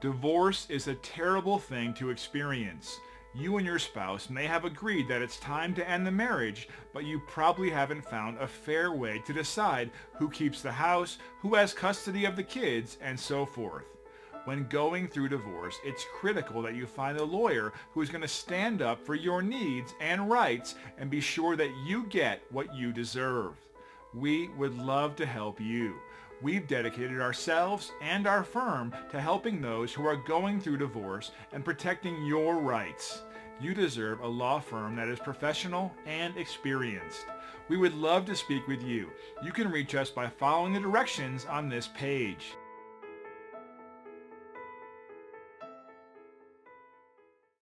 Divorce is a terrible thing to experience. You and your spouse may have agreed that it's time to end the marriage, but you probably haven't found a fair way to decide who keeps the house, who has custody of the kids, and so forth. When going through divorce, it's critical that you find a lawyer who is going to stand up for your needs and rights and be sure that you get what you deserve. We would love to help you. We've dedicated ourselves and our firm to helping those who are going through divorce and protecting your rights. You deserve a law firm that is professional and experienced. We would love to speak with you. You can reach us by following the directions on this page.